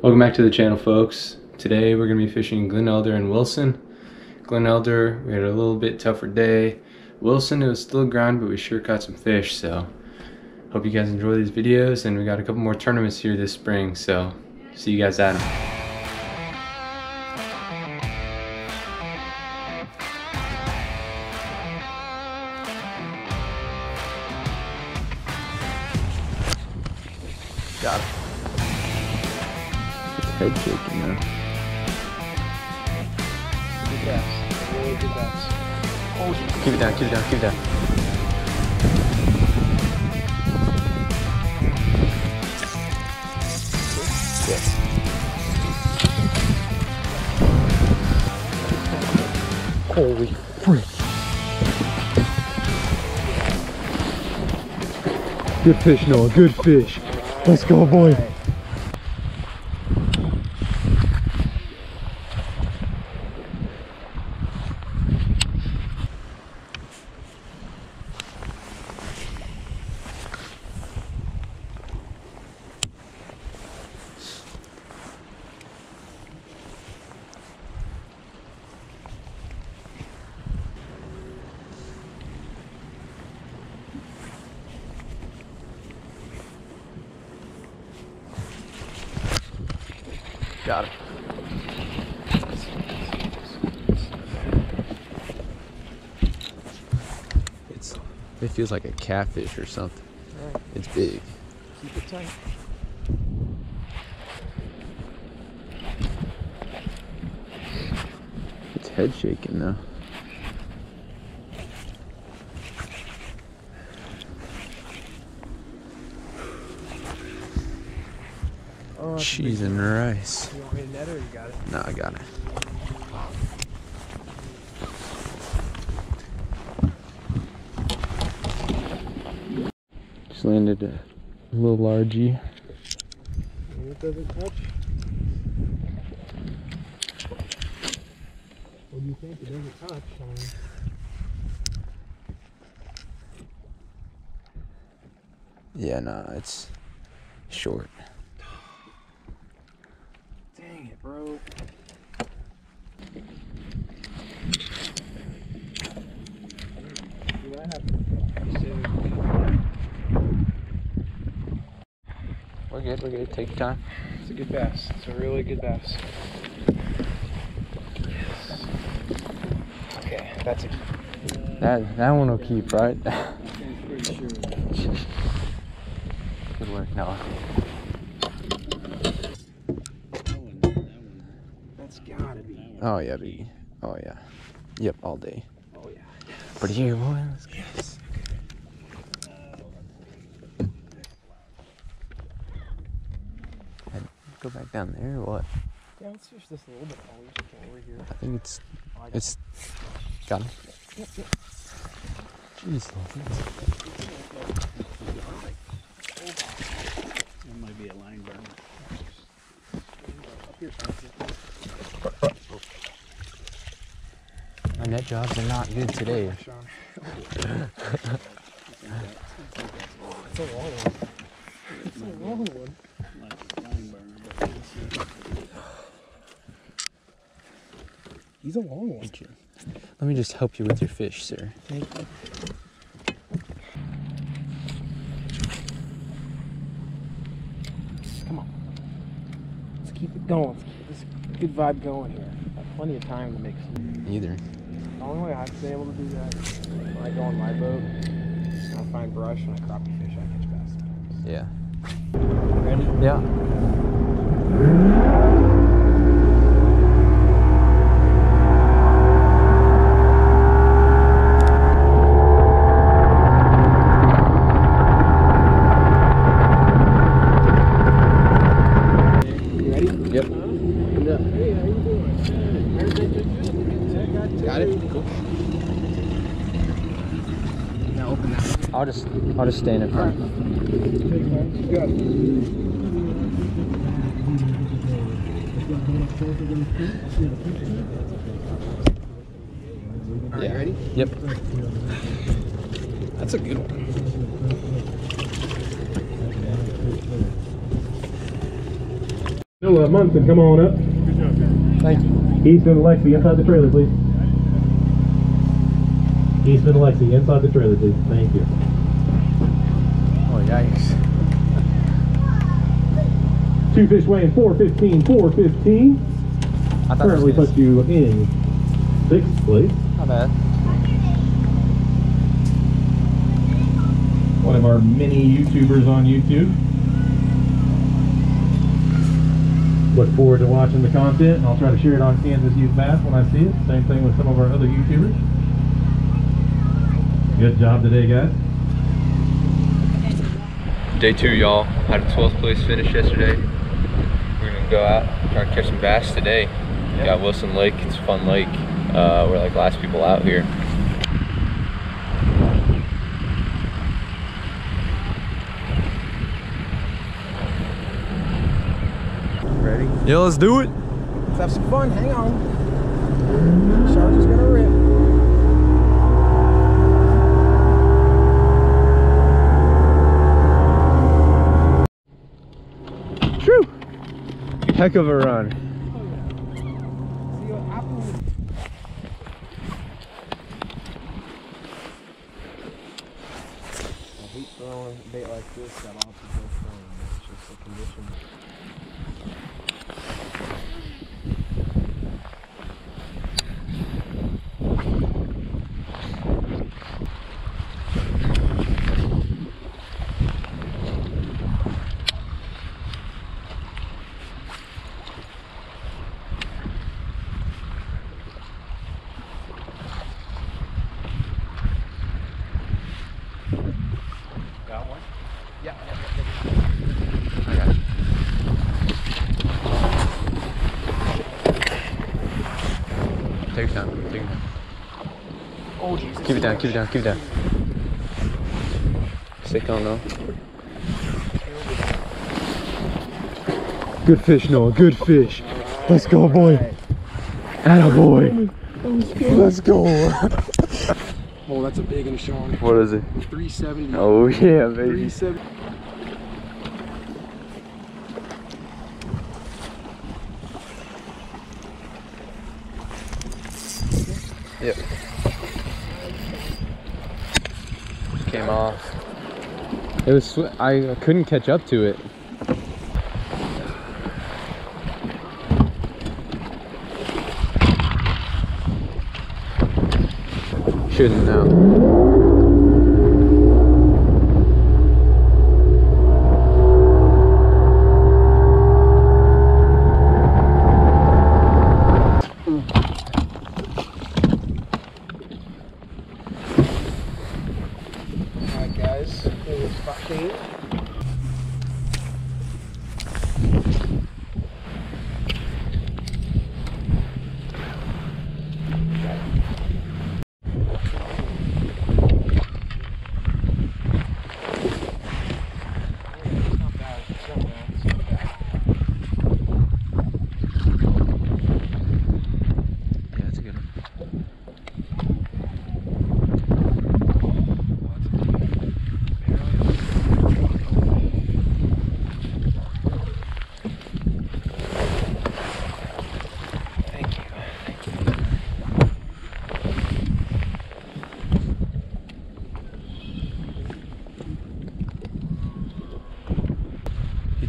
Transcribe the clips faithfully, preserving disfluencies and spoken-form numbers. Welcome back to the channel, folks. Today we're going to be fishing Glen Elder and Wilson. Glen Elder, we had a little bit tougher day. Wilson, it was still a grind, but we sure caught some fish, so hope you guys enjoy these videos, and we got a couple more tournaments here this spring, so see you guys at them. Got it. Head shaking now. Good bass. Really good bass. Oh, keep it down, keep it down, keep it down. Yes. Holy frick. Good fish, Noah, good fish. Let's go, boy. Got it. It's, it feels like a catfish or something. Right. It's big. Keep it tight. It's head shaking now. Cheese and rice. You want me to net or you got it? No, I got it. Just landed a little largey. It doesn't touch. What do you think? It doesn't touch. I mean, yeah, no, nah, it's short. Bro. We're good, we're good, take your time. It's a good bass, it's a really good bass. Yes. Okay, that's a... That, that one will keep, right? I'm pretty sure. Good work, Noah. Oh yeah, baby. Oh yeah. Yep, all day. Oh yeah. Yes. But here, boy. Let's go. Yes. Go back down there or what? Yeah, let's fish this a little bit while we over here. I think it's it's got him. Yep, yep. Jeez, it might be a line burner. Up here. My net jobs are not good today. It's a long one. It's a long one. He's a long one. Let me just help you with your fish, sir. Thank you. Come on. Let's keep it going. Let's keep this good vibe going here. Plenty of time to make some. Either. The only way I've been able to do that is when I go on my boat, I find brush, and I crappie fish, I catch bass. Yeah. Ready? Yeah. You ready? Yep. Up. Hey, how you doing? Everything good? Got it? Got it? Cool. Now open that one. I'll just, I'll just stay in it. Alright. Got it. Alright, yeah. Ready? Yep. That's a good one. Noah, Munson, come on up. Good job, guys. Thank you. Easton and Lexi, inside the trailer, please. Easton and Lexi, inside the trailer, please. Thank you. Oh, yikes. Two fish weighing four fifteen, four fifteen. I thought Currently puts you in sixth place. Not bad. One of our many YouTubers on YouTube. Look forward to watching the content, and I'll try to share it on Kansas Youth Bass when I see it. Same thing with some of our other YouTubers. Good job today, guys. Day two, y'all. Had a twelfth place finish yesterday. We're gonna go out and try to catch some bass today. Yep. Got Wilson Lake. It's a fun lake. Uh, we're like last people out here. Yeah, let's do it. Let's have some fun. Hang on. Shark is gonna rip. True. Heck of a run. I hate throwing bait like this. That obstacle throwing. It's just a condition. Take it down, take it down. Oh, Jesus. Keep it down, keep it down, keep it down. Stick on, Noah. Good fish, Noah, good fish. Right. Let's go, boy. Right. Attaboy. Oh, let's go. Oh, that's a big one, Sean. What is it? three seventy. Oh, yeah, baby. three seventy. Yep. Came off. It was, I couldn't catch up to it. Shouldn't now.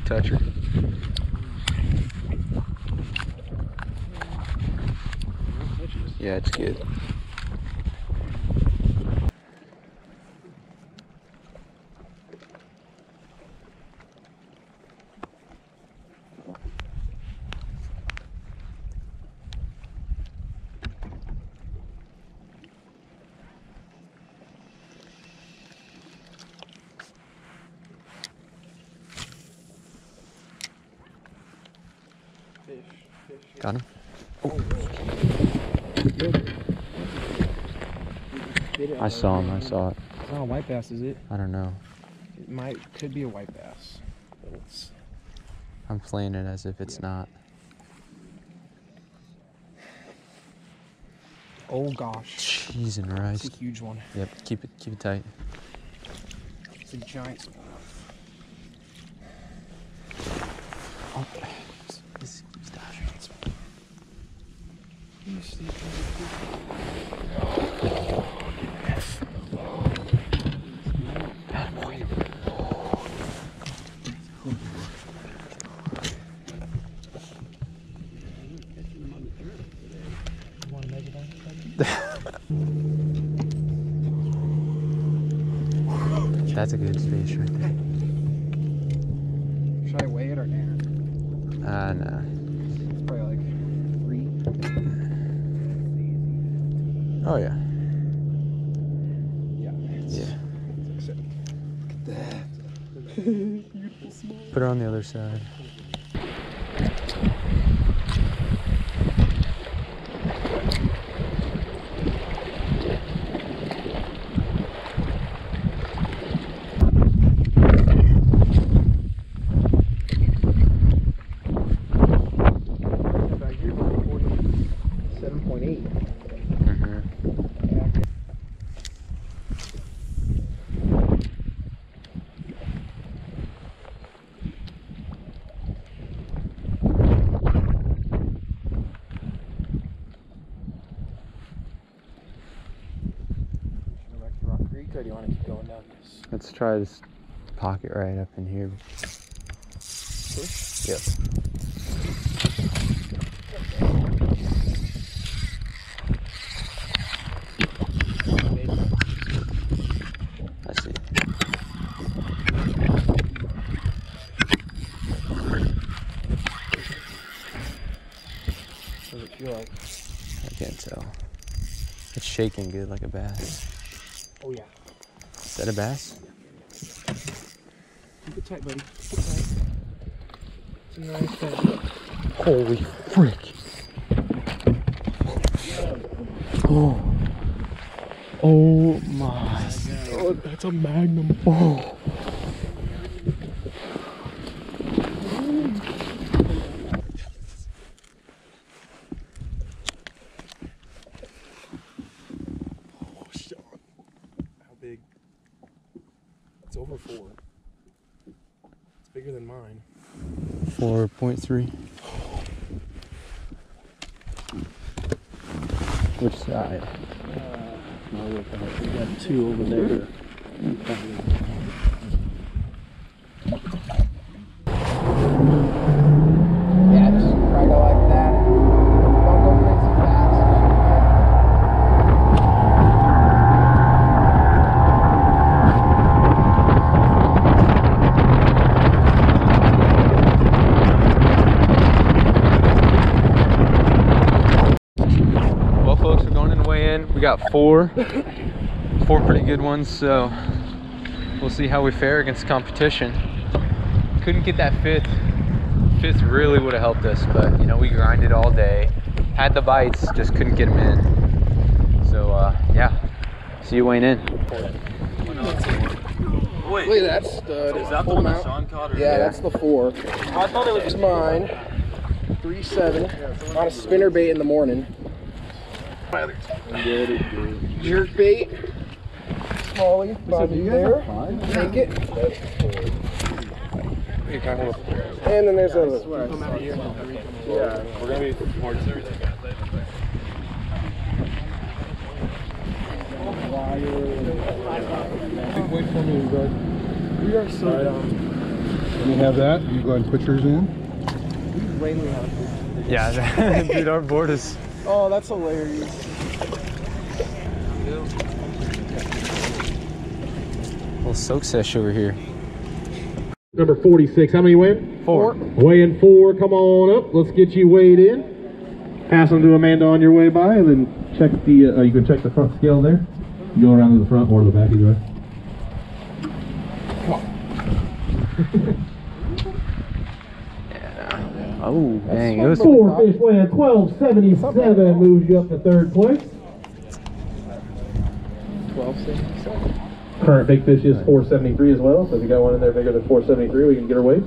Touch her. Yeah, it's good. Got him. Oh. I saw him. I saw it. It's not a white bass, is it? I don't know. It might could be a white bass. It's... I'm playing it as if it's yeah. not. Oh gosh. Jeez and rice. It's a huge one. Yep. Keep it. Keep it tight. It's a giant. Oh. That's a good fish right there. Should I weigh it or not? Uh, no. It's probably like three. Oh, yeah. Yeah. It's, yeah. It's like look at that. Put her on the other side. Or do you want to keep going down? Yes. Let's try this pocket right up in here. Push? Yep. I see. What does it feel like? I can't tell. It's shaking good like a bass. Oh yeah. Is that a bass? Keep it tight, buddy. Keep it tight. It's a nice fish. Holy frick. Oh. Oh my God. That's a magnum. Oh. It's over four. It's bigger than mine. four point three. Which side? Uh, no, look, we got two over there. We got four, four pretty good ones, so we'll see how we fare against competition. Couldn't get that fifth. Fifth really would have helped us, but you know, we grinded all day. Had the bites, just couldn't get them in. So uh, yeah, see you weighing in. Wait, Wait that's stud. Is that the one that Sean caught? Or yeah, yeah, that's the four. I thought it was mine. Three seven. On a spinner bait in the morning. Jerk bait, Smalley, Bobby there, take it. And then there's another. Yeah, we're going to be more serious. Wait for me, bud. We are so down. Let me have that. You go ahead and put yours in. Yeah, dude, our board is. Oh, that's hilarious. Little soak sesh over here. Number forty-six, how many weighing? Four. Weighing four, come on up. Let's get you weighed in. Pass them to Amanda on your way by, and then check the, uh, you can check the front scale there. Go around to the front or the back, either way. Come on. Oh, dang. It was four fish weighing twelve seventy-seven moves you up to third place. twelve seventy-seven. Current big fish is four seventy-three as well, so if you got one in there bigger than four seventy-three, we can get her weight.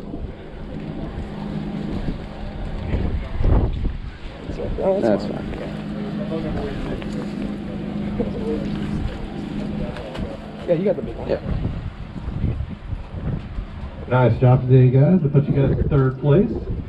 Oh, that's, that's fine. fine. Yeah, you got the big one. Yep. Nice job today, guys. I put you guys in third place.